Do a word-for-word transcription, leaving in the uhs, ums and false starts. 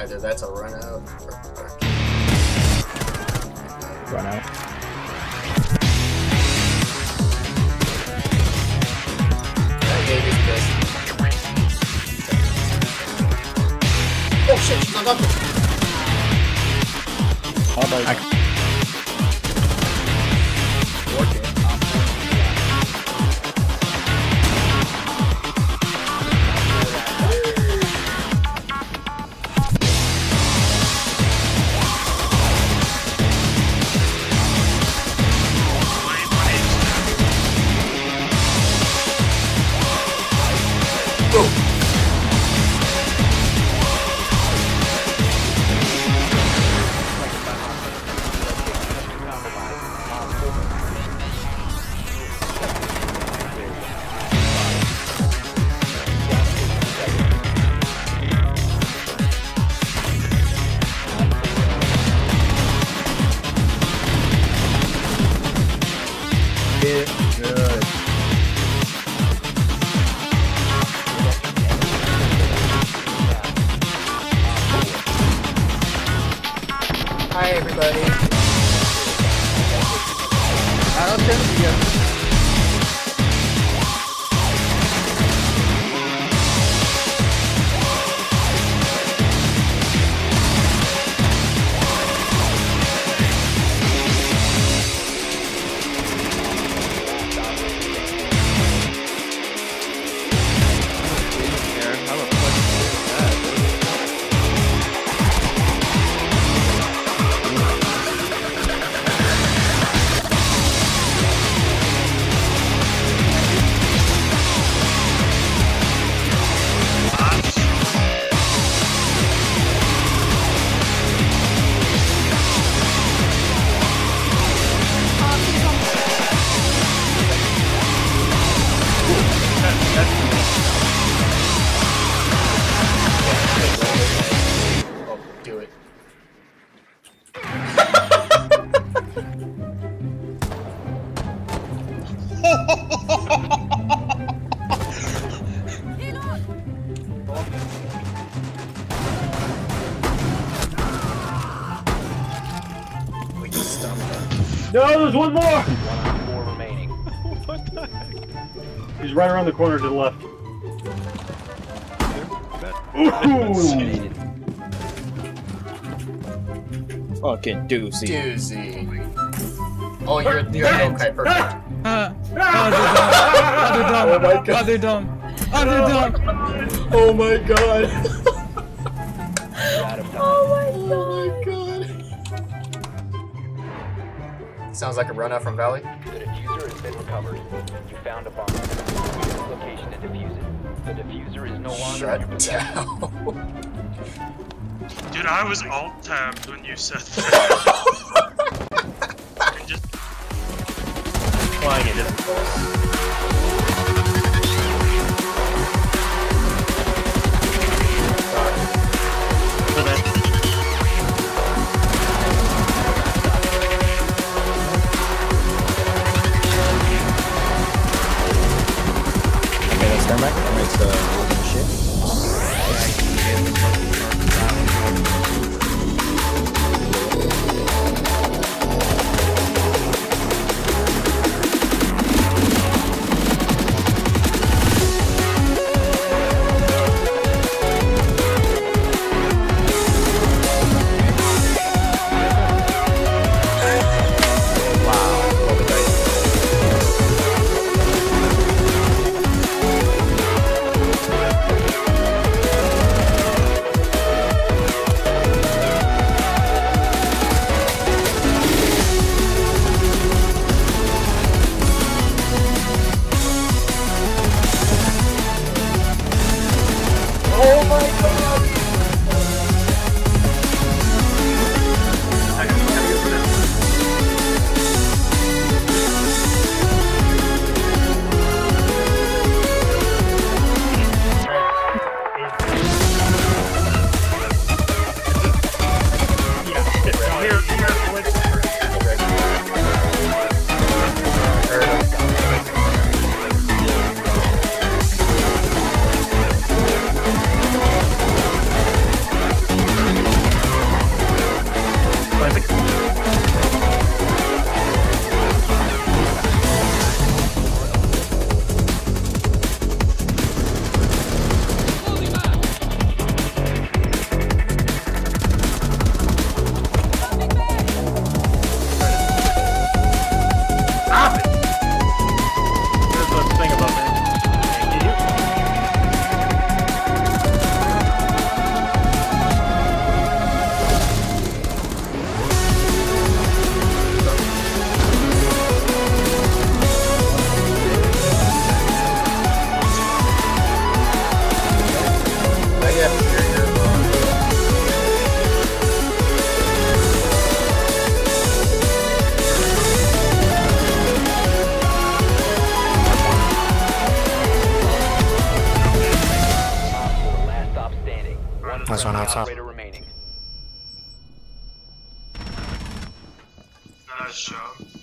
Either that's a run out or, or... run out. Oh shit, she's not up. Oh my god. Go! Good. Hi everybody. I don't think we have No, there's one more! One on four remaining. What the heck? He's right around the corner to the left. Ooh! Fucking doozy. Doozy. Oh, you're, you're a okay, perfect. Uh, other dumb. Other dumb. Other dumb. Oh my god. Oh my god. Sounds like a run out from Valley. The diffuser has been recovered. You found a bomb. Location to defuse it. The diffuser is no longer under possession. Dude, I was alt tabbed when you said that. I'm just flying it in. One nice one outside. Remaining. Nice job.